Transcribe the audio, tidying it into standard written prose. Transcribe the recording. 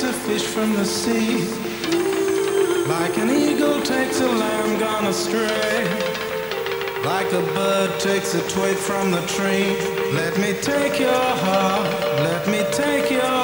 takes a fish from the sea, like an eagle takes a lamb gone astray, like a bird takes a twig from the tree. Let me take your heart, let me take your heart.